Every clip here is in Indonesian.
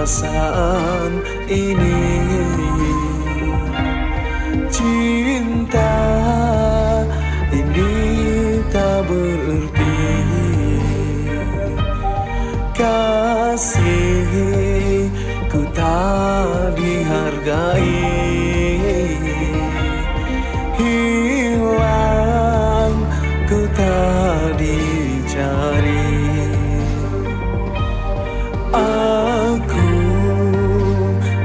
perasaan ini. Cinta ini tak berarti, kasihku tak dihargai. Hilang, ku tak dicari. Aku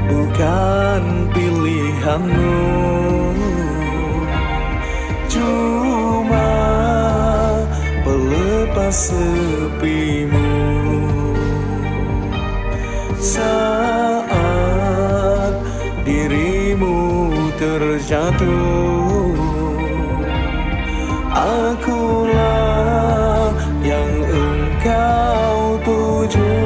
bukan pilihanmu, cuma pelepas sepimu. Saat dirimu terjatuh, akulah yang engkau tuju.